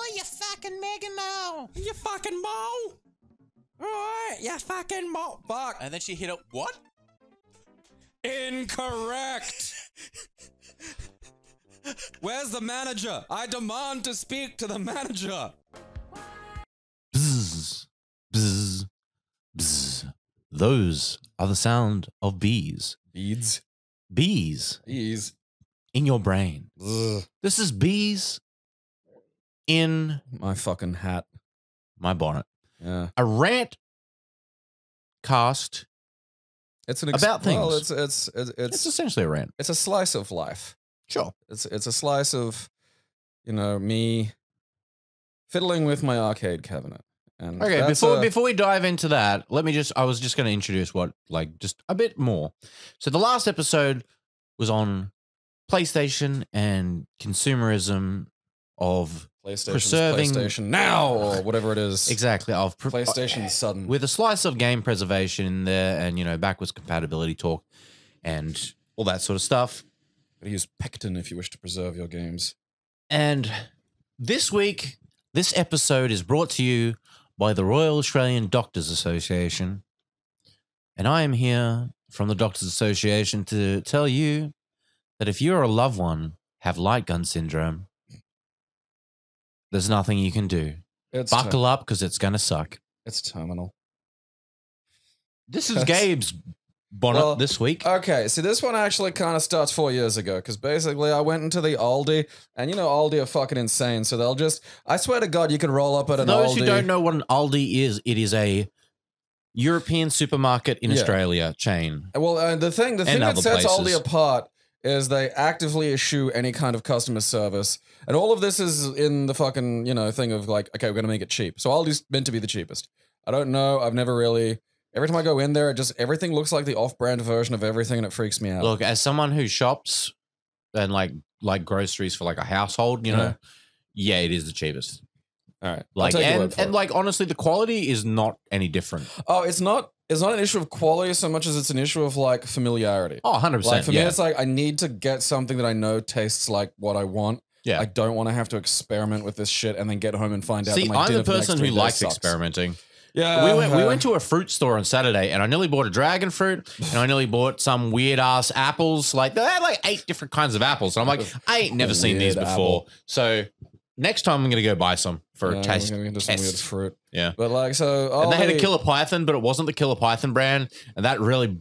Oh, you fucking Megan Mo! You fucking Mo! Alright, you fucking Mo! Fuck! And then she hit up what? Incorrect! Where's the manager? I demand to speak to the manager! Bzz, bzz, bzz. Those are the sound of bees. Beads? Bees. Bees. In your brain. Ugh. This is bees in my fucking hat. My bonnet. Yeah. A rant cast. It's an about things. Well, it's essentially a rant. It's a slice of life. Sure. It's a slice of, you know, me fiddling with my arcade cabinet. And okay, before we dive into that, let me just I was going to introduce what, like, just a bit more. So the last episode was on PlayStation and consumerism of preserving PlayStation Now or whatever it is. Exactly. Of PlayStation sudden with a slice of game preservation in there and, you know, backwards compatibility talk and all that sort of stuff. Use pectin if you wish to preserve your games. And this week, this episode is brought to you by the Royal Australian Doctors Association. And I am here from the Doctors Association to tell you that if you're a loved one, have light gun syndrome, there's nothing you can do. Buckle up because it's going to suck. It's terminal. This is Gabe's bonnet this week. Okay, so this one actually kind of starts 4 years ago because basically I went into the Aldi and, you know, Aldi are fucking insane. So they'll just, I swear to God, you can roll up at an Aldi. For those who don't know what an Aldi is, it is a European supermarket in Australia chain. Well, the thing that sets Aldi apart is they actively eschew any kind of customer service. And all of this is in the fucking, you know, thing of like, okay, we're going to make it cheap. So Aldi's meant to be the cheapest. I don't know. I've never really... Every time I go in there, it just, everything looks like the off-brand version of everything and it freaks me out. Look, as someone who shops and like groceries for like a household, you know, yeah, it is the cheapest. All right. Like, and like, honestly, the quality is not any different. Oh, it's not an issue of quality so much as it's an issue of like familiarity. Oh, 100%. Like, for me, it's like, I need to get something that I know tastes like what I want. Yeah. I don't want to have to experiment with this shit and then get home and find out that my dinner for the next 3 days sucks. See, I'm the person who likes experimenting. Yeah, we went to a fruit store on Saturday, and I nearly bought a dragon fruit, and I nearly bought some weird ass apples. Like they had like 8 different kinds of apples, and I'm like, I ain't never seen these before. Apple. So next time I'm gonna go buy some for a taste. We're gonna get some weird fruit. Yeah, but like so, and they had a killer python, but it wasn't the killer python brand, and that really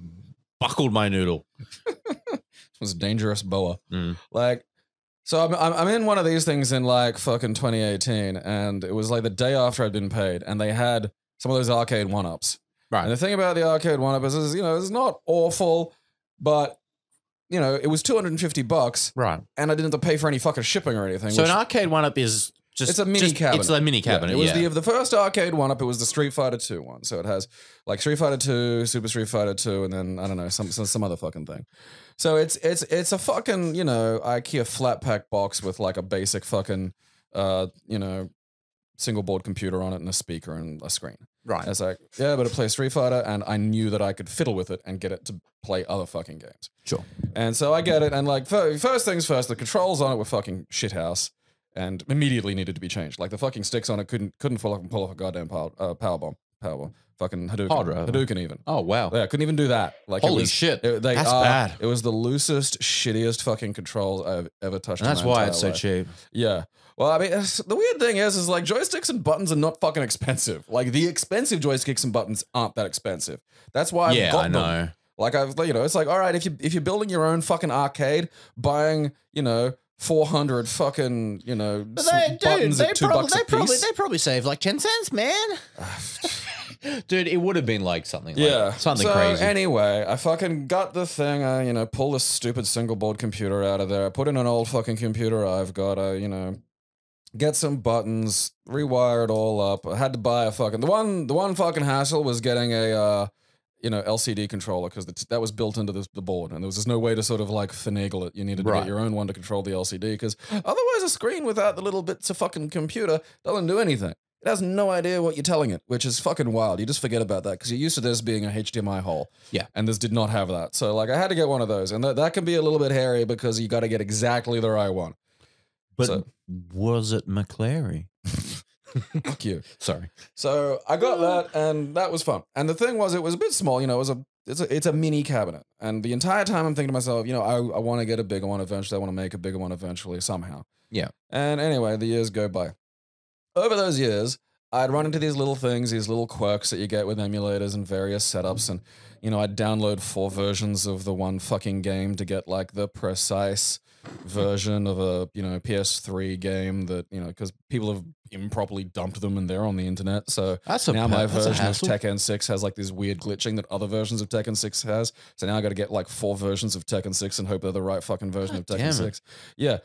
buckled my noodle. It was a dangerous boa. Mm. Like. So I'm in one of these things in like fucking 2018, and it was like the day after I'd been paid, and they had some of those Arcade One Ups. Right. And the thing about the Arcade One Up is, you know, it's not awful, but, you know, it was $250. Right. And I didn't have to pay for any fucking shipping or anything. So an Arcade One Up is just... It's a mini cabinet. It's a mini cabinet, yeah. It was the first Arcade One Up. It was the Street Fighter 2 one. So it has like Street Fighter 2, Super Street Fighter 2, and then, I don't know, some other fucking thing. So it's a fucking, you know, IKEA flat pack box with like a basic fucking, you know, single board computer on it and a speaker and a screen. Right. And it's like, yeah, but it plays Street Fighter, and I knew that I could fiddle with it and get it to play other fucking games. Sure. And so I get it, and like, first things first, the controls on it were fucking shithouse and immediately needed to be changed. Like the fucking sticks on it couldn't pull off a goddamn power bomb. Fucking Hadouken even. Oh, wow. Yeah, couldn't even do that. Like, holy shit. That's bad. It was the loosest, shittiest fucking controls I've ever touched. And that's why it's so cheap. Yeah. Well, I mean, the weird thing is like joysticks and buttons are not fucking expensive. Like the expensive joysticks and buttons aren't that expensive. That's why I've got them. Yeah, I know. Like you know, it's like, all right, if you're building your own fucking arcade, buying, you know, 400 fucking, you know, buttons at $2 a piece. They probably save like 10 cents, man. Dude, it would have been like something like something crazy. Anyway, I fucking got the thing. I, you know, pull this stupid single board computer out of there. I put in an old fucking computer I've got. I, you know, get some buttons, rewire it all up. I had to buy a fucking... The one fucking hassle was getting a, you know, LCD controller because that was built into the board and there was just no way to sort of like finagle it. You needed to get your own one to control the LCD because otherwise a screen without the little bits of fucking computer doesn't do anything. It has no idea what you're telling it, which is fucking wild. You just forget about that because you're used to this being a HDMI hole. Yeah. And this did not have that. So, like, I had to get one of those. And that can be a little bit hairy because you got to get exactly the right one. But was it McClary? Fuck you. Sorry. So I got that, and that was fun. And the thing was, it was a bit small. You know, it was it's a mini cabinet. And the entire time I'm thinking to myself, you know, I want to get a bigger one eventually. I want to make a bigger one eventually somehow. Yeah. And anyway, the years go by. Over those years, I'd run into these little things, these little quirks that you get with emulators and various setups. And, you know, I'd download 4 versions of the one fucking game to get like the precise version of a, you know, PS3 game that, you know, because people have improperly dumped them and they're on the internet. So now my version of Tekken 6 has like this weird glitching that other versions of Tekken 6 has. So now I got to get like 4 versions of Tekken 6 and hope they're the right fucking version of Tekken 6. Yeah.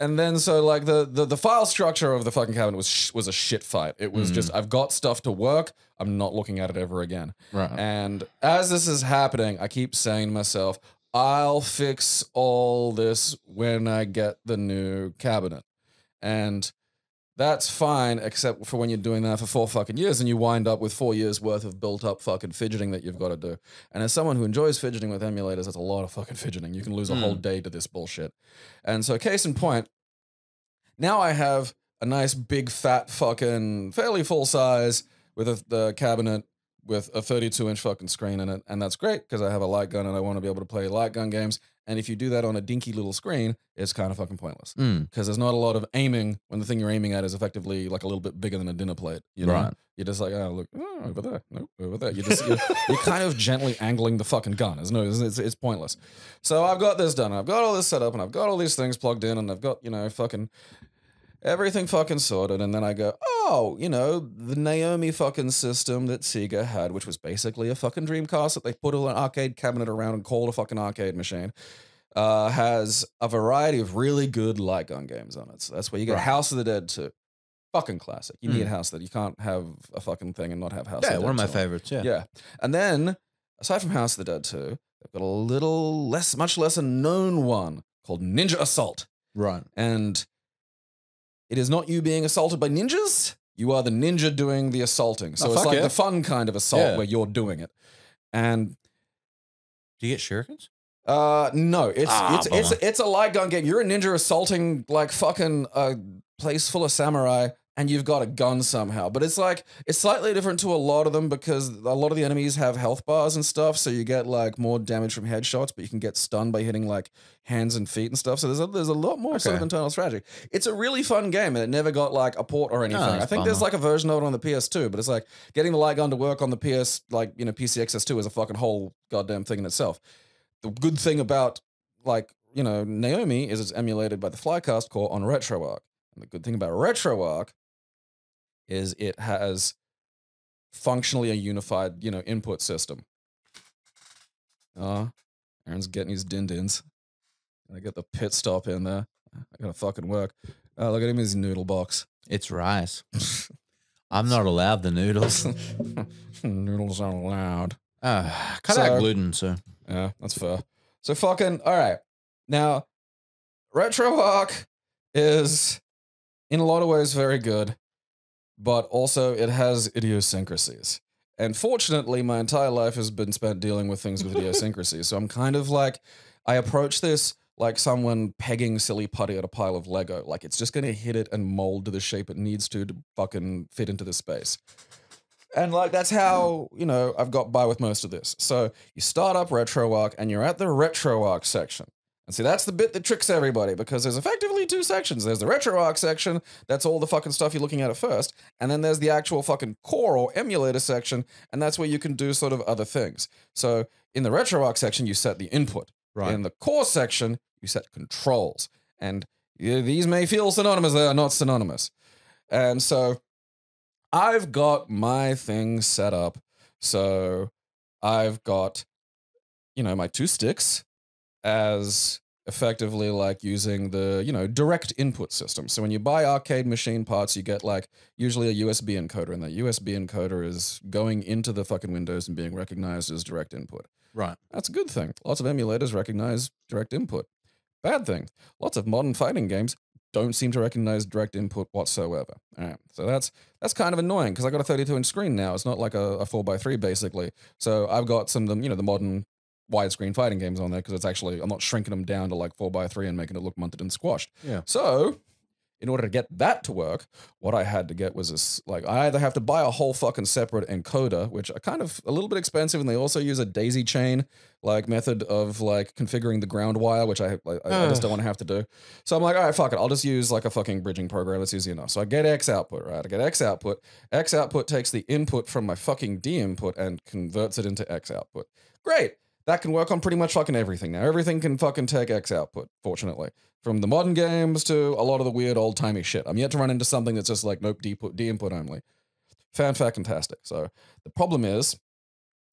And then, so like the file structure of the fucking cabinet was a shit fight. It was just, I've got stuff to work. I'm not looking at it ever again. Right. And as this is happening, I keep saying to myself, I'll fix all this when I get the new cabinet. And that's fine, except for when you're doing that for 4 fucking years and you wind up with 4 years worth of built up fucking fidgeting that you've got to do. And as someone who enjoys fidgeting with emulators, that's a lot of fucking fidgeting. You can lose a whole day to this bullshit. And so case in point, now I have a nice big fat fucking fairly full size with the cabinet with a 32-inch fucking screen in it. And that's great because I have a light gun and I want to be able to play light gun games. And if you do that on a dinky little screen, it's kind of fucking pointless because there's not a lot of aiming when the thing you're aiming at is effectively like a little bit bigger than a dinner plate. You know? Right. You're just like, oh, look, oh, over there, no, over there. You're kind of gently angling the fucking gun. It's pointless. So I've got this done. I've got all this set up and I've got all these things plugged in and I've got, you know, fucking everything fucking sorted. And then I go, oh, you know, the Naomi fucking system that Sega had, which was basically a fucking Dreamcast that they put an arcade cabinet around and called a fucking arcade machine, has a variety of really good light gun games on it. So that's where you get House of the Dead 2. Fucking classic. You need House of the Dead. You can't have a fucking thing and not have House of the Dead. Yeah, one of my favorites, yeah. And then, aside from House of the Dead 2, they've got a little less, much lesser known one called Ninja Assault. Right. And it is not you being assaulted by ninjas. You are the ninja doing the assaulting. So it's like the fun kind of assault where you're doing it. And do you get shurikens? No, it's a light gun game. You're a ninja assaulting like fucking a place full of samurai and you've got a gun somehow. But it's like, it's slightly different to a lot of them because a lot of the enemies have health bars and stuff. So you get like more damage from headshots, but you can get stunned by hitting like hands and feet and stuff. So there's a lot more sort of internal strategy. It's a really fun game and it never got like a port or anything. I think there's like a version of it on the PS2, but it's like getting the light gun to work on the PS, like, you know, PCSX2 is a fucking whole goddamn thing in itself. The good thing about, like, you know, Naomi is it's emulated by the Flycast core on RetroArch. And the good thing about RetroArch is it has functionally a unified, you know, input system. Aaron's getting his din-dins. I got the pit stop in there. I gotta fucking work. Oh, look at him in his noodle box. It's rice. I'm not allowed the noodles. Noodles aren't allowed. Cut out gluten, so. Yeah, that's fair. So fucking, all right. Now, RetroArch is in a lot of ways very good, but also it has idiosyncrasies. And fortunately, my entire life has been spent dealing with things with idiosyncrasies. So I'm kind of like, I approach this like someone pegging silly putty at a pile of Lego. Like it's just going to hit it and mold to the shape it needs to fucking fit into the space. And like, that's how, you know, I've got by with most of this. So you start up RetroArch and you're at the RetroArch section. And see, that's the bit that tricks everybody because there's effectively 2 sections. There's the RetroArch section. That's all the fucking stuff you're looking at first. And then there's the actual fucking core or emulator section. And that's where you can do sort of other things. So in the RetroArch section, you set the input. Right. In the core section, you set controls. And these may feel synonymous. They are not synonymous. And so I've got my thing set up. So I've got, you know, my 2 sticks as effectively like using the, you know, direct input system. So when you buy arcade machine parts, you get like usually a USB encoder, and that USB encoder is going into the fucking Windows and being recognized as direct input. Right. That's a good thing. Lots of emulators recognize direct input. Bad thing. Lots of modern fighting games don't seem to recognize direct input whatsoever. All right. So that's kind of annoying because I got a 32-inch screen now. It's not like a 4x3 basically. So I've got some of them, you know, the modern widescreen fighting games on there because it's actually, I'm not shrinking them down to like 4x3 and making it look munted and squashed. Yeah. So in order to get that to work, what I had to get was this, like, I either have to buy a whole fucking separate encoder, which are kind of a little bit expensive, and they also use a daisy chain, like, method of, like, configuring the ground wire, which I just don't want to have to do. So I'm like, all right, fuck it. I'll just use, like, a fucking bridging program. It's easy enough. So I get X output, right? I get X output. X output takes the input from my fucking D input and converts it into X output. Great. That can work on pretty much fucking everything now. Everything can fucking take X output, fortunately. From the modern games to a lot of the weird old-timey shit. I'm yet to run into something that's just like, nope, D input only. Fantastic. So the problem is,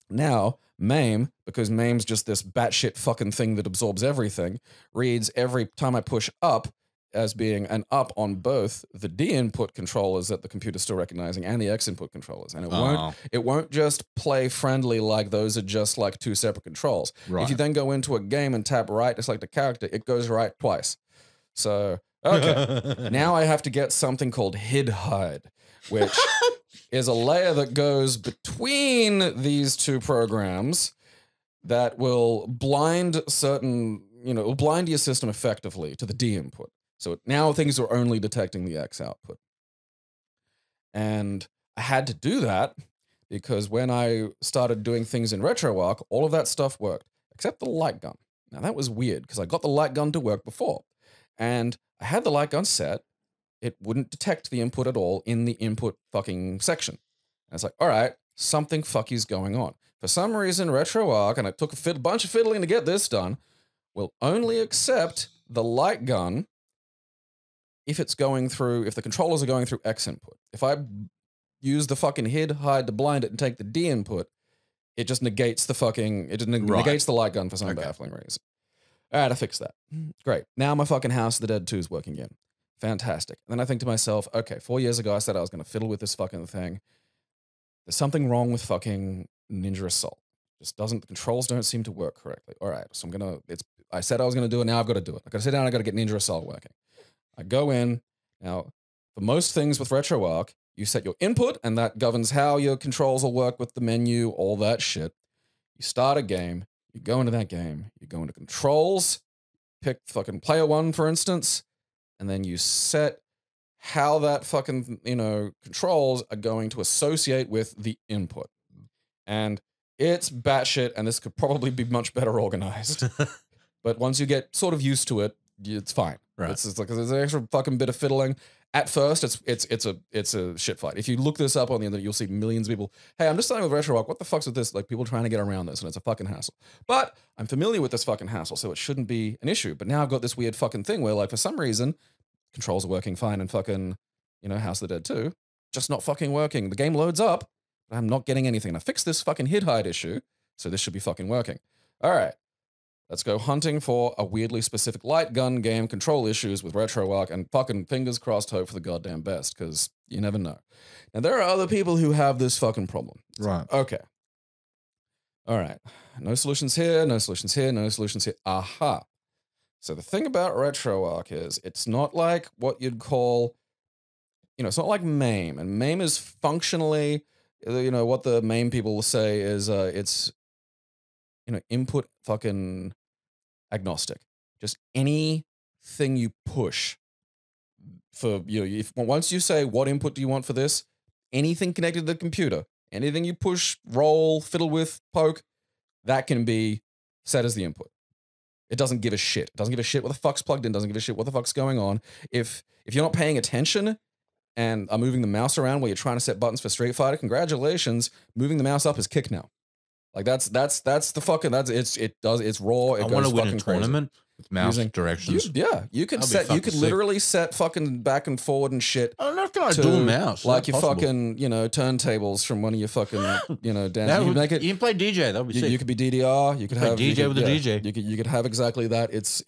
now MAME, because MAME's just this batshit fucking thing that absorbs everything, reads every time I push up as being an up on both the D input controllers that the computer's still recognizing and the X input controllers. And it won't just play friendly like those are just like two separate controls. Right. If you then go into a game and tap right, it's like the character, it goes right twice. So, okay. Now I have to get something called HID-Hide, which is a layer that goes between these two programs that will blind certain, you know, it will blind your system effectively to the D input. So now things are only detecting the X output. And I had to do that because when I started doing things in RetroArch, all of that stuff worked, except the light gun. Now that was weird because I got the light gun to work before. And I had the light gun set. It wouldn't detect the input at all in the input fucking section. And it's like, all right, something fucky's going on. For some reason, RetroArch, and it took a bunch of fiddling to get this done, will only accept the light gun if it's going through, if the controllers are going through X input. If I use the fucking HID-Hide to blind it and take the D input, it just negates the fucking, it negates the light gun for some baffling reason. All right, I fixed that. Great. Now my fucking House of the Dead 2 is working again. Fantastic. And then I think to myself, okay, 4 years ago I said I was going to fiddle with this fucking thing. There's something wrong with fucking Ninja Assault. Just doesn't, the controls don't seem to work correctly. All right, so I'm going to, I said I was going to do it, now I've got to do it. I've got to sit down, I've got to get Ninja Assault working. I go in. Now, for most things with RetroArch, you set your input, and that governs how your controls will work with the menu, all that shit. You start a game. You go into that game. You go into controls. Pick fucking player one, for instance, and then you set how that fucking, you know, controls are going to associate with the input. And it's batshit, and this could probably be much better organized. But once you get sort of used to it, it's fine. Right. It's like there's an extra fucking bit of fiddling. At first, it's a shit fight. If you look this up on the internet, you'll see millions of people. Hey, I'm just starting with RetroArch. What the fuck's with this? Like people trying to get around this, and it's a fucking hassle. But I'm familiar with this fucking hassle, so it shouldn't be an issue. But now I've got this weird fucking thing where, like, for some reason, controls are working fine, and fucking, you know, House of the Dead 2, just not fucking working. The game loads up, but I'm not getting anything. And I fixed this fucking HID-Hide issue, so this should be fucking working. All right. Let's go hunting for a weirdly specific light gun game control issues with RetroArch, and fucking fingers crossed, hope for the goddamn best, because you never know. And there are other people who have this fucking problem. Right. So, okay. All right. No solutions here, no solutions here, no solutions here. Aha. So the thing about RetroArch is it's not like what you'd call, you know, it's not like MAME. And MAME is functionally, you know, what the MAME people will say is it's, you know, input fucking agnostic. Just anything you push for, you know, if once you say what input do you want for this, anything connected to the computer, anything you push, roll, fiddle with, poke, that can be set as the input. It doesn't give a shit. It doesn't give a shit what the fuck's plugged in. Doesn't give a shit what the fuck's going on. If you're not paying attention and are moving the mouse around while you're trying to set buttons for Street Fighter, congratulations, moving the mouse up is kick now. Like that's the fucking, that's, it's raw. It I want to win a tournament crazy. With mouse using directions. You could literally set fucking back and forward and shit. I don't know if I do a mouse. Like your possible? Fucking, you know, turntables from one of your fucking, you know, down. You can play DJ. That would be sick. You could be DDR. You could have DJ DJ. You could have exactly that. It's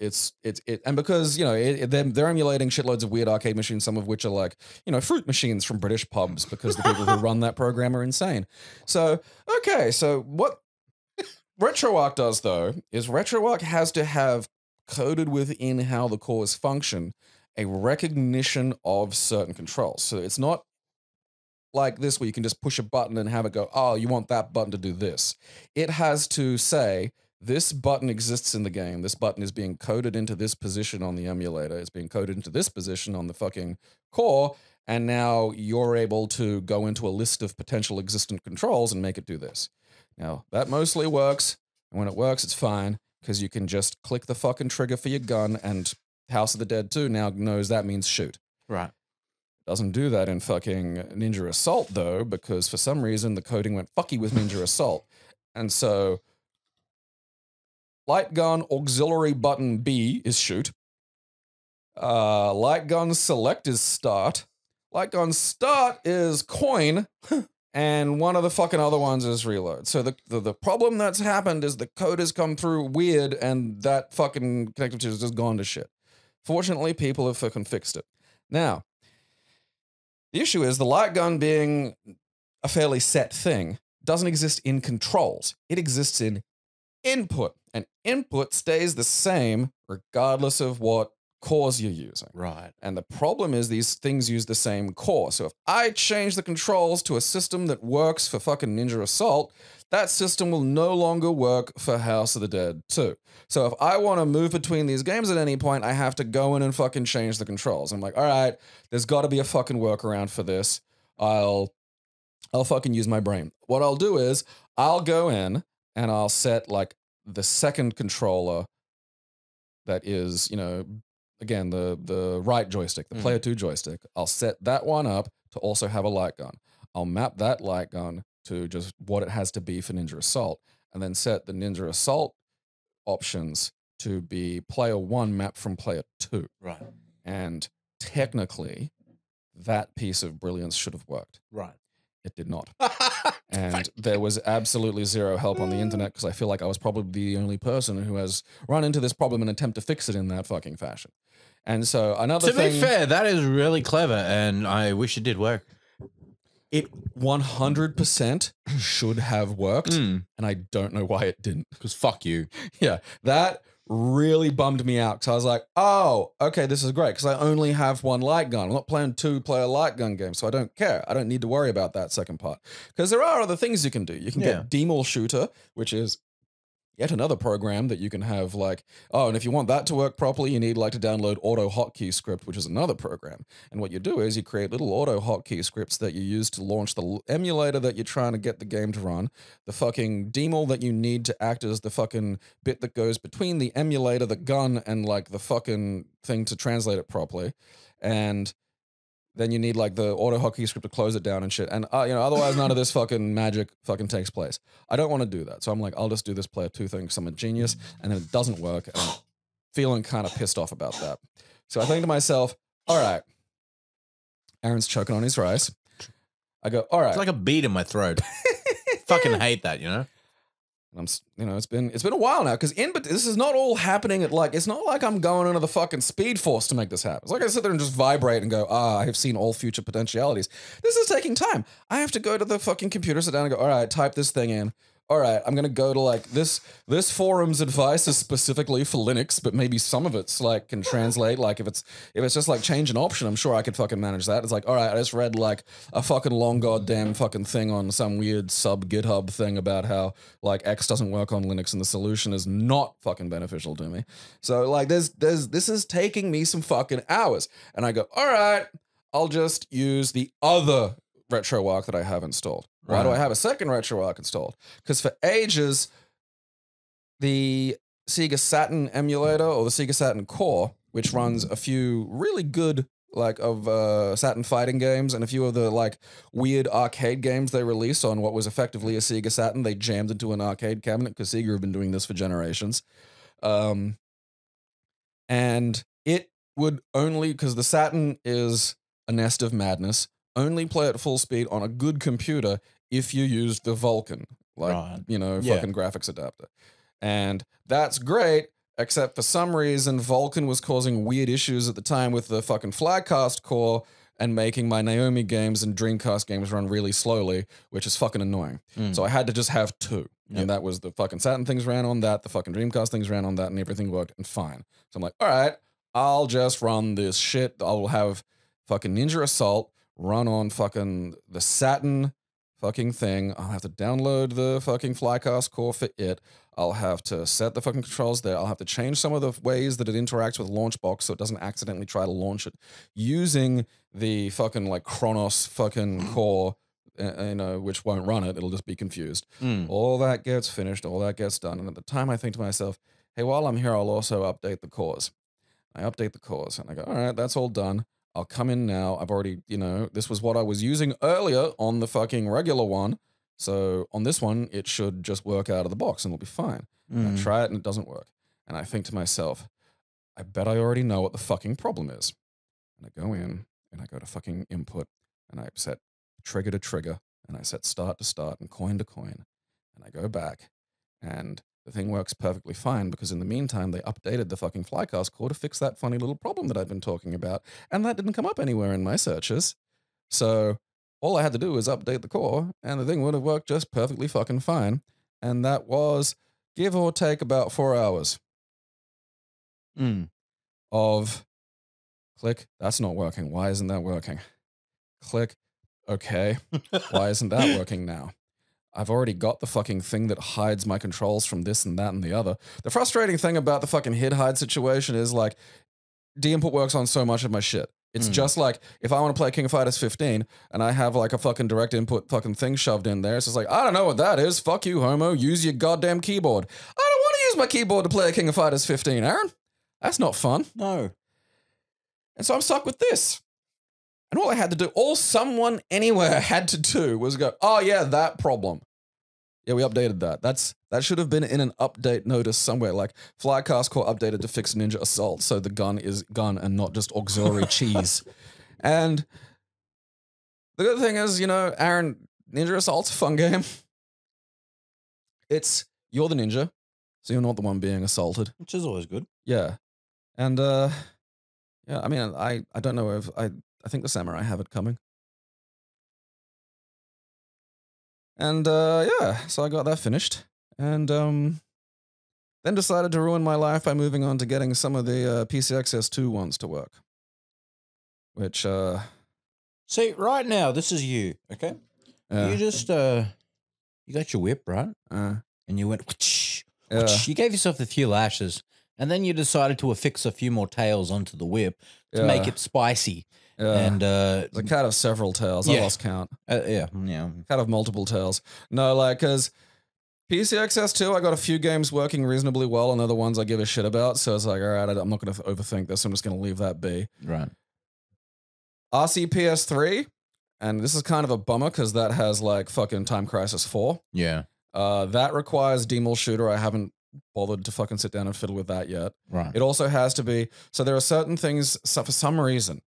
and because, you know, they're emulating shitloads of weird arcade machines, some of which are like, you know, fruit machines from British pubs because the people who run that program are insane. So, okay. So what RetroArch does though is RetroArch has to have coded within how the cores function a recognition of certain controls. So it's not like this where you can just push a button and have it go, oh, you want that button to do this. It has to say, This button exists in the game. This button is being coded into this position on the emulator. It's being coded into this position on the fucking core. And now you're able to go into a list of potential existent controls and make it do this. Now, that mostly works. And when it works, it's fine, because you can just click the fucking trigger for your gun, and House of the Dead 2 now knows that means shoot. Right. Doesn't do that in fucking Ninja Assault, though, because for some reason the coding went fucky with Ninja Assault. And so light gun auxiliary button B is shoot. Light gun select is start. Light gun start is coin. And one of the fucking other ones is reload. So the problem that's happened is the code has come through weird, and that fucking connective tissue has just gone to shit. Fortunately, people have fucking fixed it. Now, the issue is the light gun being a fairly set thing doesn't exist in controls. It exists in input, and input stays the same regardless of what cores you're using. Right. And the problem is these things use the same core. So if I change the controls to a system that works for fucking Ninja Assault, that system will no longer work for House of the Dead 2. So if I want to move between these games at any point, I have to go in and fucking change the controls. I'm like, all right, there's got to be a fucking workaround for this. I'll fucking use my brain. What I'll do is I'll go in and I'll set like the second controller that is, you know, again, the right joystick, the player two joystick. I'll set that one up to also have a light gun. I'll map that light gun to just what it has to be for Ninja Assault, and then set the Ninja Assault options to be player one map from player two. Right. And technically, that piece of brilliance should have worked. Right. It did not. And there was absolutely zero help on the internet, because I feel like I was probably the only person who has run into this problem and attempt to fix it in that fucking fashion. And so another thing... To be fair, that is really clever, and I wish it did work. It 100% should have worked, and I don't know why it didn't. Because fuck you. Yeah, that really bummed me out, because I was like, oh, okay, this is great, because I only have one light gun. I'm not playing two-player light gun games, so I don't care. I don't need to worry about that second part, because there are other things you can do. You can get Demul Shooter, which is yet another program that you can have like, oh, and if you want that to work properly, you need like to download AutoHotkey script, which is another program. And what you do is you create little AutoHotkey scripts that you use to launch the emulator that you're trying to get the game to run, the fucking demul that you need to act as the fucking bit that goes between the emulator, the gun, and like the fucking thing to translate it properly. And then you need like the AutoHotkey script to close it down and shit. And you know, otherwise none of this fucking magic fucking takes place. I don't want to do that. So I'm like, I'll just do this player two thing because I'm a genius, and then it doesn't work. And I'm feeling kind of pissed off about that. So I think to myself, all right, Aaron's choking on his rice. I go, all right. It's like a bead in my throat. Fucking hate that, you know? I'm, you know, it's been a while now, because but this is not all happening at like, it's not like I'm going into the fucking speed force to make this happen. It's like I sit there and just vibrate and go, ah, I have seen all future potentialities. This is taking time. I have to go to the fucking computer, sit down and go, all right, type this thing in. All right, I'm going to go to like this forum's advice is specifically for Linux, but maybe some of it's like can translate. Like if it's just like change an option, I'm sure I could fucking manage that. It's like, all right, I just read like a fucking long goddamn fucking thing on some weird sub GitHub thing about how like X doesn't work on Linux and the solution is not fucking beneficial to me. So like this is taking me some fucking hours, and I go, all right, I'll just use the other RetroArch that I have installed. Why do I have a second RetroArch installed? Because for ages, the Sega Saturn emulator or the Sega Saturn core, which runs a few really good like of Saturn fighting games and a few of the like weird arcade games they released on what was effectively a Sega Saturn, they jammed into an arcade cabinet because Sega have been doing this for generations. And it would only, because the Saturn is a nest of madness, only play at full speed on a good computer if you used the Vulkan, like, you know, fucking graphics adapter. And that's great, except for some reason, Vulkan was causing weird issues at the time with the fucking Flycast core and making my Naomi games and Dreamcast games run really slowly, which is fucking annoying. So I had to just have two. And that was the fucking Saturn things ran on that, the fucking Dreamcast things ran on that, and everything worked and fine. So I'm like, all right, I'll just run this shit. I'll have fucking Ninja Assault run on fucking the Saturn fucking thing. I'll have to download the fucking Flycast core for it. I'll have to set the fucking controls there. I'll have to change some of the ways that it interacts with Launchbox so it doesn't accidentally try to launch it using the fucking like Chronos fucking core, you know, which won't run it. It'll just be confused. All that gets finished. All that gets done. And at the time I think to myself, hey, while I'm here, I'll also update the cores. I update the cores and I go, all right, that's all done. I'll come in now. I've already, you know, this was what I was using earlier on the fucking regular one. So on this one, it should just work out of the box and it'll be fine. And I try it and it doesn't work. And I think to myself, I bet I already know what the fucking problem is. And I go in and I go to fucking input and I set trigger to trigger and I set start to start and coin to coin. And I go back and the thing works perfectly fine because in the meantime, they updated the fucking Flycast core to fix that funny little problem that I've been talking about. And that didn't come up anywhere in my searches. So all I had to do was update the core and the thing would have worked just perfectly fucking fine. And that was give or take about 4 hours of click. That's not working. Why isn't that working? Click. Okay. Why isn't that working now? I've already got the fucking thing that hides my controls from this and that and the other. The frustrating thing about the fucking HID-Hide situation is like D-input works on so much of my shit. It's just like if I want to play King of Fighters 15 and I have like a fucking direct input fucking thing shoved in there, it's just like, I don't know what that is. Fuck you, homo. Use your goddamn keyboard. I don't want to use my keyboard to play King of Fighters 15, Aaron. That's not fun. No. And so I'm stuck with this. And all I had to do, all someone anywhere had to do was go, oh yeah, that problem. Yeah, we updated that. That should have been in an update notice somewhere, like Flycast core updated to fix Ninja Assault, so the gun is gun and not just auxiliary cheese. And the good thing is, you know, Aaron, Ninja Assault's a fun game. It's, you're the ninja, so you're not the one being assaulted. Which is always good. Yeah. And, yeah, I mean, I don't know if, I think the samurai have it coming. And, yeah, so I got that finished and, then decided to ruin my life by moving on to getting some of the, PCSX2 ones to work, which, see right now, this is you. Okay. You just, you got your whip, right? And you went, whoosh, whoosh. You gave yourself a few lashes and then you decided to affix a few more tails onto the whip to make it spicy. And the cat of several tails. I lost count. Cat of multiple tails. No, like, because PCSX2, I got a few games working reasonably well and other ones I give a shit about. So it's like, all right, I'm not going to overthink this. I'm just going to leave that be. Right. RCPS3, and this is kind of a bummer because that has like fucking Time Crisis 4. Yeah. That requires Demul Shooter. I haven't bothered to fucking sit down and fiddle with that yet. Right. It also has to be, so there are certain things, so for some reason,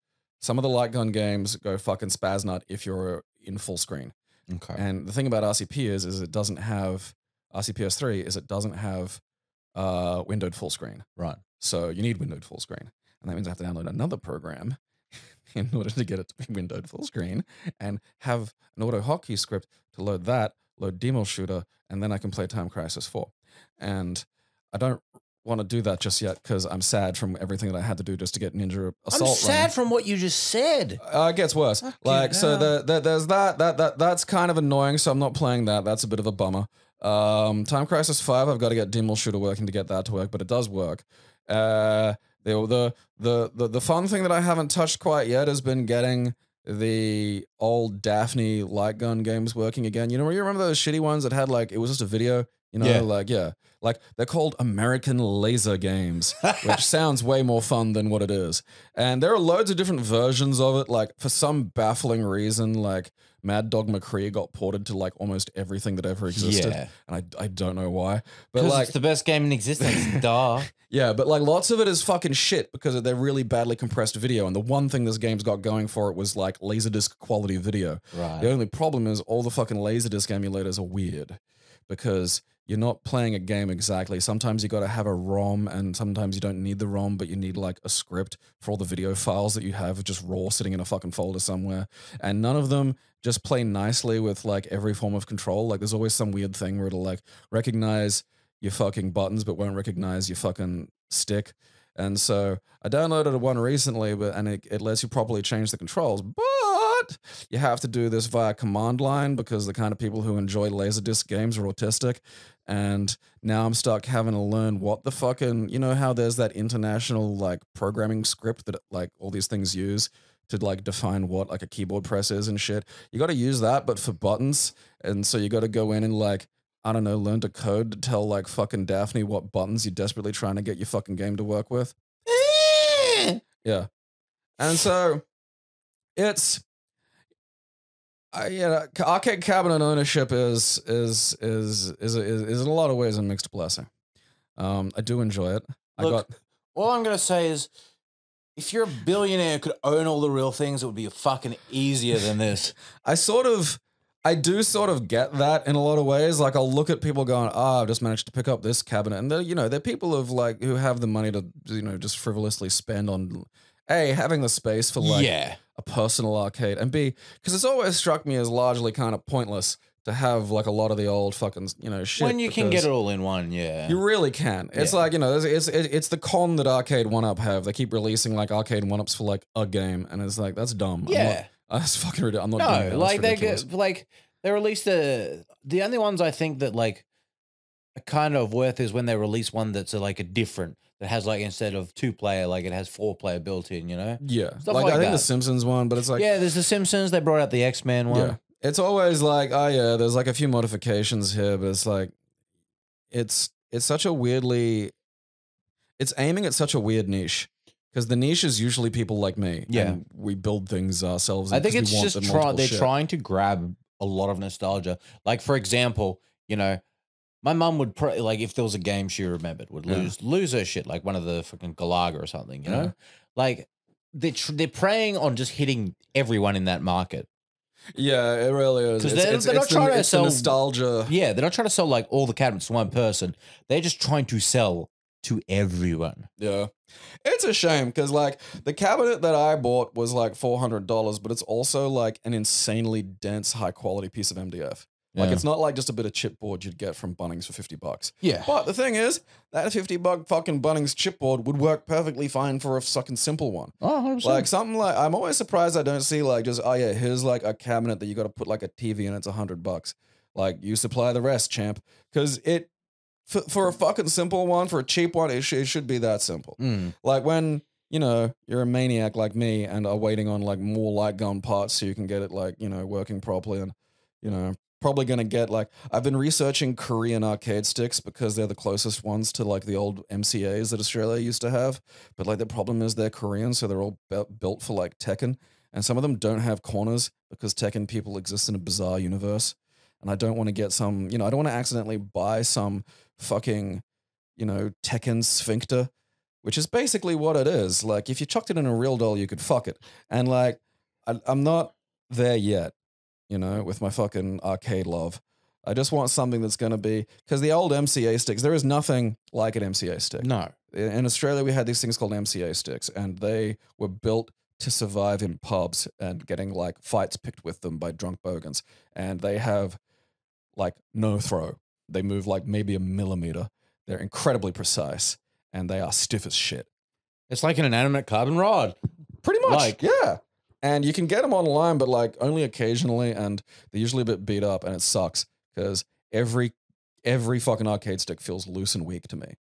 some of the light gun games go fucking spaz nut if you're in full screen. Okay. And the thing about RCP is it doesn't have, RCPS3 is it doesn't have windowed full screen. Right. So you need windowed full screen. And that means I have to download another program in order to get it to be windowed full screen and have an AutoHotkey script to load that, load Demul Shooter, and then I can play Time Crisis 4. And I don't want to do that just yet because I'm sad from everything that I had to do just to get Ninja Assault. I'm sad from what you just said. It gets worse. Fucking like hell. So there's that's kind of annoying, so I'm not playing that. That's a bit of a bummer. Time Crisis 5, I've got to get Demul Shooter working to get that to work, but it does work. The fun thing that I haven't touched quite yet has been getting the old Daphne light gun games working again. You know, you remember those shitty ones that had like, it was just a video. You know, like they're called American Laser Games, which sounds way more fun than what it is. And there are loads of different versions of it. Like for some baffling reason, like Mad Dog McCree got ported to like almost everything that ever existed. Yeah. And I don't know why, but like it's the best game in existence. Duh. Yeah. But like lots of it is fucking shit because they're really badly compressed video. And the one thing this game's got going for it was like LaserDisc quality video. Right. The only problem is all the fucking LaserDisc emulators are weird because you're not playing a game exactly. Sometimes you got to have a ROM and sometimes you don't need the ROM, but you need like a script for all the video files that you have just raw sitting in a fucking folder somewhere. And none of them just play nicely with like every form of control. Like there's always some weird thing where it'll like recognize your fucking buttons, but won't recognize your fucking stick. And so I downloaded one recently, but, and it lets you properly change the controls, but it. You have to do this via command line because the kind of people who enjoy LaserDisc games are autistic. And now I'm stuck having to learn what the fucking, you know how there's that international like programming script that like all these things use to like define what like a keyboard press is and shit. You got to use that, but for buttons. And so you got to go in and like, I don't know, learn to code to tell like fucking Daphne what buttons you're desperately trying to get your fucking game to work with. Yeah. And so it's, you know, arcade cabinet ownership is in a lot of ways a mixed blessing. I do enjoy it. Look, all I'm going to say is, if you're a billionaire who could own all the real things, it would be fucking easier than this. I do sort of get that in a lot of ways. Like I'll look at people going, "Ah, oh, I've just managed to pick up this cabinet," and they're, you know, they're people of like who have the money to, you know, just frivolously spend on A, having the space for like a personal arcade, and B, because it's always struck me as largely kind of pointless to have like a lot of the old fucking, you know, shit. When you can get it all in one, you really can. It's like, you know, it's the con that Arcade One Up have. They keep releasing like Arcade One Ups for like a game, and it's like, that's dumb. That's fucking ridiculous. I'm not doing that. That's like ridiculous. They released the only ones I think that like are kind of worth is when they release one that's like a different. It has like, instead of 2-player, like it has 4-player built in, you know? Yeah. Stuff like I think that. The Simpsons one, but it's like, yeah, there's the Simpsons. They brought out the X-Men one. Yeah. It's always like, oh yeah, there's like a few modifications here, but it's like, it's such a weirdly, it's aiming at such a weird niche. Because the niche is usually people like me. Yeah. And we build things ourselves. I think it's just they're trying to grab a lot of nostalgia. Like for example, you know, my mum would probably, like, if there was a game she remembered, would lose her shit, like one of the fucking Galaga or something, you know? Like, they're preying on just hitting everyone in that market. Yeah, it really is. Because they're not trying to sell nostalgia. Yeah, they're not trying to sell, like, all the cabinets to one person. They're just trying to sell to everyone. Yeah. It's a shame because, like, the cabinet that I bought was, like, $400, but it's also, like, an insanely dense, high-quality piece of MDF. Like, it's not like just a bit of chipboard you'd get from Bunnings for $50. Yeah. But the thing is, that $50 fucking Bunnings chipboard would work perfectly fine for a fucking simple one. Oh, 100%. Like, something like, I'm always surprised I don't see, like, just, oh, yeah, here's, like, a cabinet that you got to put, like, a TV in. It's $100. Like, you supply the rest, champ. Because it, for a fucking simple one, for a cheap one, it should be that simple. Like, when, you know, you're a maniac like me and are waiting on, like, more light gun parts so you can get it, like, you know, working properly and, you know, probably going to get, like, I've been researching Korean arcade sticks because they're the closest ones to, like, the old MCAs that Australia used to have. But, like, the problem is they're Korean, so they're all built for, like, Tekken. And some of them don't have corners because Tekken people exist in a bizarre universe. And I don't want to get some, you know, I don't want to accidentally buy some fucking, you know, Tekken sphincter, which is basically what it is. Like, if you chucked it in a real doll, you could fuck it. And, like, I'm not there yet. You know, with my fucking arcade love. I just want something that's going to be, because the old MCA sticks, there is nothing like an MCA stick. No. In Australia, we had these things called MCA sticks, and they were built to survive in pubs and getting, like, fights picked with them by drunk bogans. And they have, like, no throw. They move, like, maybe a millimeter. They're incredibly precise, and they are stiff as shit. It's like an inanimate carbon rod. Pretty much, like, yeah. And you can get them online, but, like, only occasionally, and they're usually a bit beat up, and it sucks because every fucking arcade stick feels loose and weak to me.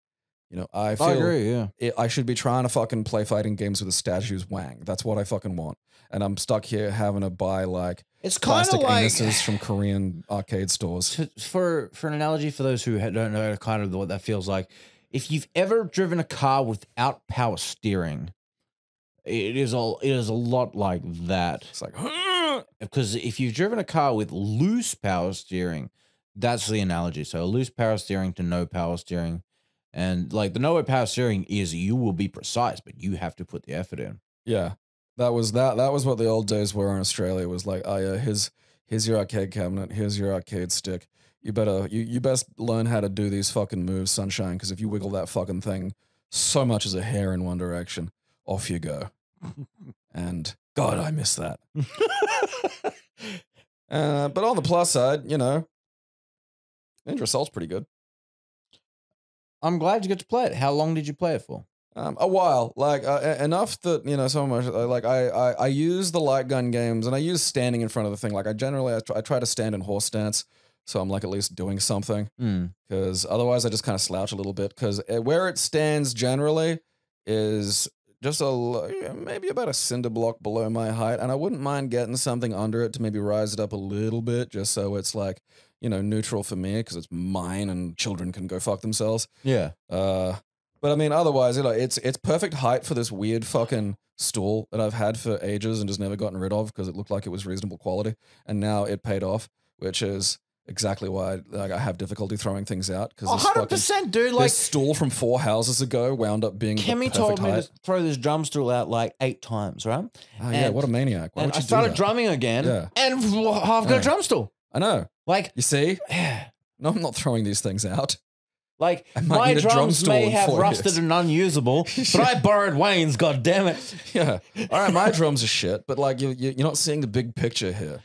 You know, I feel agree, yeah. I should be trying to fucking play fighting games with a statue's wang. That's what I fucking want. And I'm stuck here having to buy, like, it's plastic like, anuses from Korean arcade stores. For an analogy for those who don't know kind of what that feels like, if you've ever driven a car without power steering, It is a lot like that. It's like, because if you've driven a car with loose power steering, that's the analogy. So loose power steering to no power steering. And, like, the no power steering is you will be precise, but you have to put the effort in. Yeah. That was what the old days were in Australia. It was like, oh yeah, here's your arcade cabinet, here's your arcade stick. You best learn how to do these fucking moves, sunshine, because if you wiggle that fucking thing so much as a hair in one direction, off you go. And God, I miss that. But on the plus side, you know, Ninja Assault's pretty good. I'm glad you get to play it. How long did you play it for? a while, like enough that, you know, so much, like I use the light gun games and I use standing in front of the thing. Like I generally, I try to stand in horse stance. So I'm like at least doing something, because otherwise I just kind of slouch a little bit, because where it stands generally is just a, maybe about a cinder block below my height. And I wouldn't mind getting something under it to maybe rise it up a little bit, just so it's like, you know, neutral for me, because it's mine and children can go fuck themselves. Yeah. But I mean, otherwise, you know, it's perfect height for this weird fucking stool that I've had for ages and just never gotten rid of because it looked like it was reasonable quality. And now it paid off, which is exactly why like, I have difficulty throwing things out. 100%, dude. Like, this stool from 4 houses ago wound up being Kemi told me to throw this drum stool out like 8 times, right? Oh, yeah, what a maniac. Why would you do that? I started drumming again, and I've got a drum stool. I know. Like, you see? No, I'm not throwing these things out. Like, my drums may have rusted and unusable, but I borrowed Wayne's, goddammit. Yeah. All right, my drums are shit, but like you're not seeing the big picture here.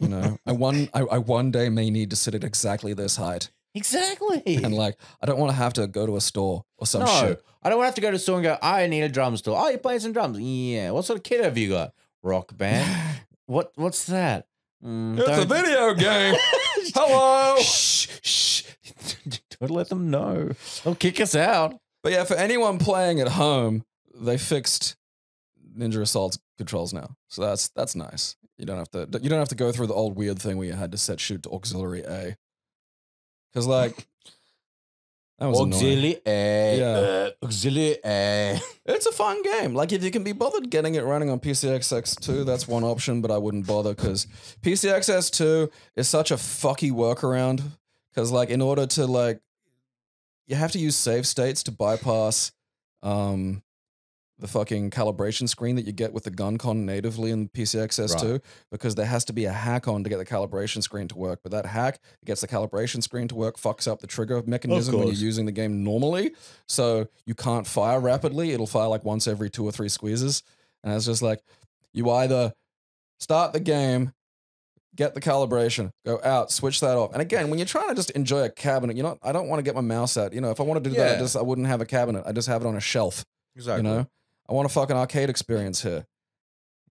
You know, I one day may need to sit at exactly this height. Exactly. And like, I don't want to have to go to a store or some shit. I don't want to have to go to a store and go, I need a drum store. Oh, you're playing some drums. Yeah. What sort of kit have you got? Rock band. What's that? It's a video game. Hello. Shh. Shh. Don't let them know. They'll kick us out. But yeah, for anyone playing at home, they fixed Ninja Assault's controls now, so that's nice. You don't have to go through the old weird thing where you had to set shoot to auxiliary A. Because like that was auxiliary A, yeah. Auxiliary A. It's a fun game. Like if you can be bothered getting it running on PCSX2, that's one option. But I wouldn't bother because PCSX2 is such a fucky workaround. Because, like, in order to, like, you have to use save states to bypass the fucking calibration screen that you get with the gun con natively in PCSX2, right. Because there has to be a hack on to get the calibration screen to work. But that hack that gets the calibration screen to work fucks up the trigger mechanism when you're using the game normally. So you can't fire rapidly. It'll fire, like, once every 2 or 3 squeezes. And it's just like, you either start the game, get the calibration, go out, switch that off. And again, when you're trying to just enjoy a cabinet, you're not, I don't want to get my mouse out. You know, if I want to do that, I wouldn't have a cabinet. I just have it on a shelf. Exactly. You know, I want a fucking arcade experience here.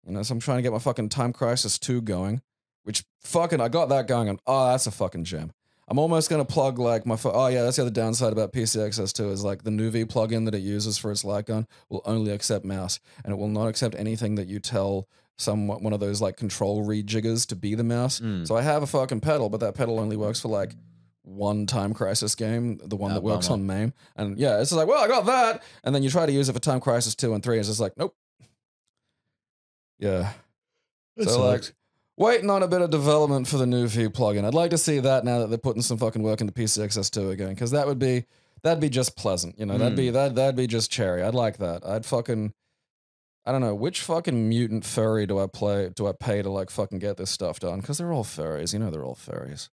You know, so I'm trying to get my fucking Time Crisis 2 going, which fucking, I got that going and oh, that's a fucking gem. I'm almost going to plug like my, oh yeah, that's the other downside about PCSX2 is like the Nuvee plugin that it uses for its light gun will only accept mouse and it will not accept anything that you tell one of those like control rejiggers to be the mouse. So I have a fucking pedal, but that pedal only works for like one Time Crisis game, the one that works on MAME. And yeah, it's just like, well, I got that. And then you try to use it for Time Crisis 2 and 3. And it's just like, nope. Yeah. So like waiting on a bit of development for the Nuvee plugin. I'd like to see that now that they're putting some fucking work into PCSX2 again. Cause that'd be just pleasant. You know, that'd be just cherry. I'd like that. I'd fucking, I don't know which fucking mutant furry do I pay to like fucking get this stuff done? Because they're all furries, you know, they're all furries.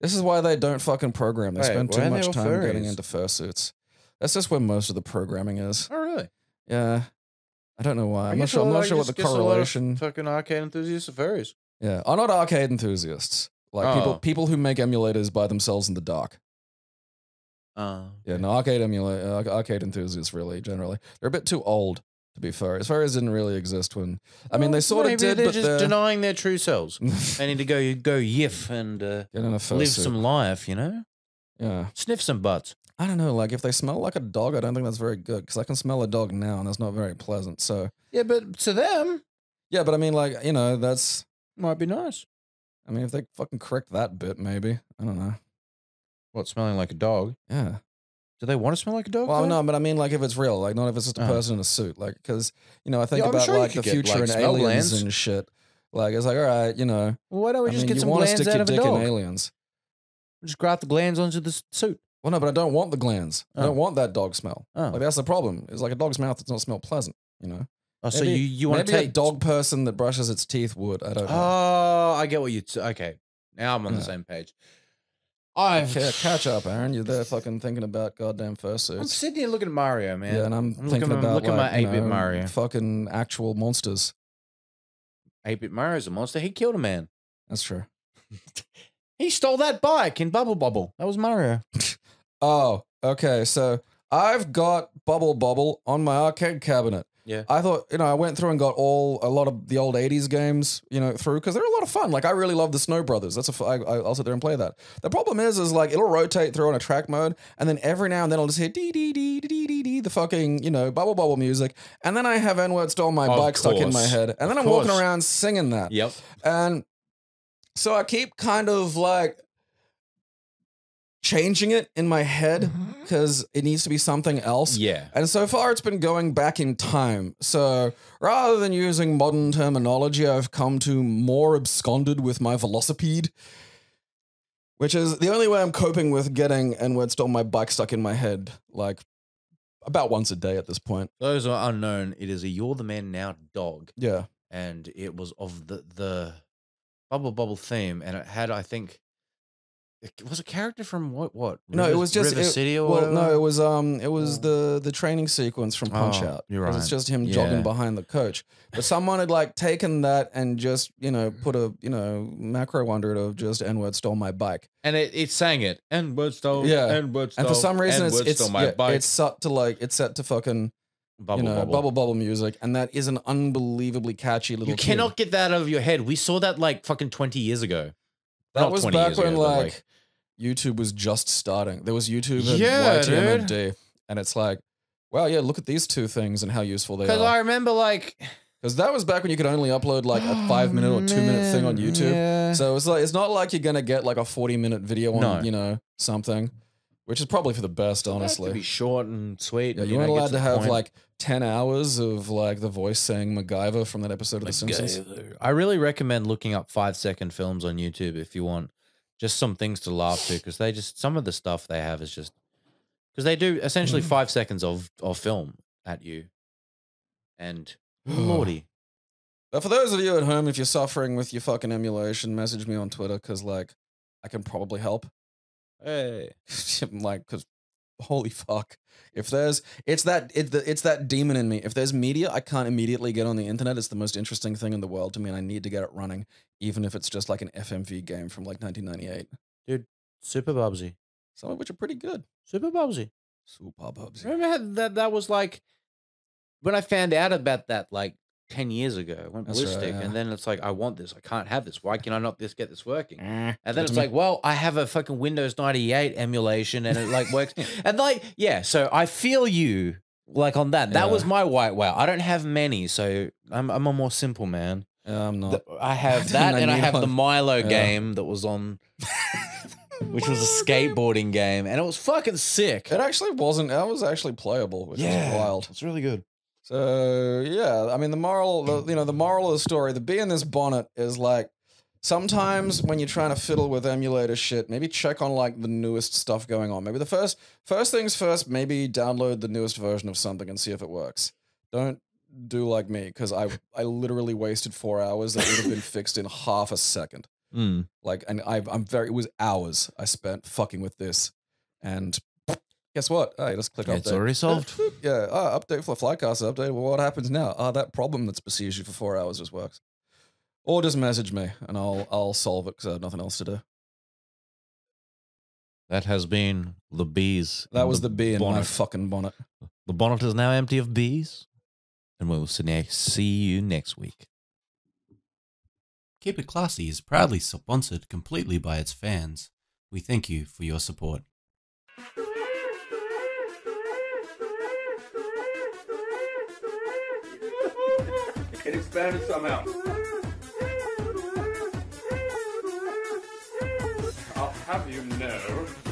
This is why they don't fucking program. They spend too much time getting into fursuits. That's just where most of the programming is. Oh really? Yeah. I don't know why. I'm not sure what the correlation. Fucking arcade enthusiasts are furries. Yeah, are not arcade enthusiasts. Like people who make emulators by themselves in the dark. Yeah, no arcade enthusiasts really generally they're a bit too old to be furries. Furries didn't really exist when... I mean, they sort of did, they're just denying their true selves. They need to go yiff and live some life, you know? Yeah. Sniff some butts. I don't know, like, if they smell like a dog, I don't think that's very good, because I can smell a dog now, and that's not very pleasant, so... Yeah, but to them... Yeah, but I mean, like, you know, that's... Might be nice. I mean, if they fucking correct that bit, maybe. I don't know. What, smelling like a dog? Yeah. Do they want to smell like a dog? Well, no, but I mean, like, if it's real, like, not if it's just a person in a suit, like, because, you know, I think about, like, the future and aliens and shit. Like, it's like, all right, you know. Well, why don't we just get some glands out of a dog? You want to stick your dick in aliens. Just graft the glands onto the suit. Well, no, but I don't want the glands. I don't want that dog smell. Like, that's the problem. It's like a dog's mouth does not smell pleasant, you know. Oh, so you want to take... Maybe a dog person that brushes its teeth would. I don't know. Oh, I get what you... Okay. Now I'm on the same page. Catch up, Aaron. You're there fucking thinking about goddamn fursuits. I'm sitting here looking at Mario, man. Yeah, and I'm thinking about my 8-bit Mario. Fucking actual monsters. 8-bit Mario's a monster. He killed a man. That's true. He stole that bike in Bubble Bobble. That was Mario. Oh, okay. So I've got Bubble Bobble on my arcade cabinet. Yeah. I thought, you know, I went through and got a lot of the old 80s games, you know, through because they're a lot of fun. Like, I really love the Snow Brothers. That's I'll sit there and play that. The problem is like it'll rotate through on a track mode, and then every now and then I'll just hear dee dee dee dee dee dee the fucking, you know, Bubble Bubble music, and then I have N-word Stole My Bike stuck in my head, and then I'm walking around singing that. Yep. And so I keep kind of like changing it in my head because it needs to be something else. Yeah. And so far it's been going back in time. So rather than using modern terminology, I've come to more absconded with my velocipede, which is the only way I'm coping with getting N-word Stole My Bike stuck in my head, like about once a day at this point. Those are unknown. It is a You're the Man Now dog. Yeah. And it was of the Bubble Bubble theme, and it had, I think, it was a character from what? No, River, it was just River City or whatever? No, it was the training sequence from Punch-Out. You're right. It's just him jogging behind the coach. But someone had like taken that and just, you know, put a, you know, macro under it of just N-word Stole My Bike. And it sang it. N-word Stole. Yeah. N-word Stole. And for some reason it's set to like fucking Bubble, you know, Bubble Bubble Bubble music, and that is an unbelievably catchy little. You cannot get that out of your head. We saw that like fucking 20 years ago. That was back when like YouTube was just starting. There was YouTube and YTMND, and it's like, wow, yeah, look at these two things and how useful they are. Because I remember like, because that was back when you could only upload like a 5 minute or 2 minute thing on YouTube. Yeah. So it's like, it's not like you're gonna get like a 40 minute video on you know something, which is probably for the best, honestly. It'd be short and sweet. Yeah, you're not allowed to have like 10 hours of like the voice saying MacGyver from that episode of The Simpsons. I really recommend looking up 5-second films on YouTube if you want just some things to laugh to, because they just, some of the stuff they have is just, because they do essentially 5 seconds of film at you. And lordy. But for those of you at home, if you're suffering with your fucking emulation, message me on Twitter, because like I can probably help. Hey. Like, because holy fuck, if there's, it's that demon in me. If there's media I can't immediately get on the internet, it's the most interesting thing in the world to me, and I need to get it running, even if it's just like an FMV game from like 1998. Dude, Super Bubsy. Some of which are pretty good. Super Bubsy. Super Bubsy. Remember that was like, when I found out about that like 10 years ago, I went ballistic, and then it's like, I want this, I can't have this, why can I not get this working? And then it's like, well, I have a fucking Windows 98 emulation and it like works. And like, yeah, so I feel you like on that. That was my white whale. I don't have many, so I'm a more simple man. I'm not. I have that, and I have the Milo game that was on, which was a skateboarding game, and it was fucking sick. It actually wasn't, that was actually playable, which was wild. It's really good. So yeah, I mean, the moral, you know, the moral of the story, the bee in this bonnet is like, sometimes when you're trying to fiddle with emulator shit, maybe check on like the newest stuff going on. Maybe the first things first, maybe download the newest version of something and see if it works. Don't do like me, because I literally wasted 4 hours that would have been fixed in half a second. Like, and it was hours I spent fucking with this, and guess what? Oh, you just click update. It's already solved. Yeah. Update for Flycast update. Well, what happens now? That problem that's besieged you for 4 hours just works. Or just message me and I'll solve it, because I have nothing else to do. That has been the bees. That was the bee in my fucking bonnet. The bonnet is now empty of bees, and we will see you next week. Keep It Classy is proudly sponsored completely by its fans. We thank you for your support. It expanded somehow. I'll have you know.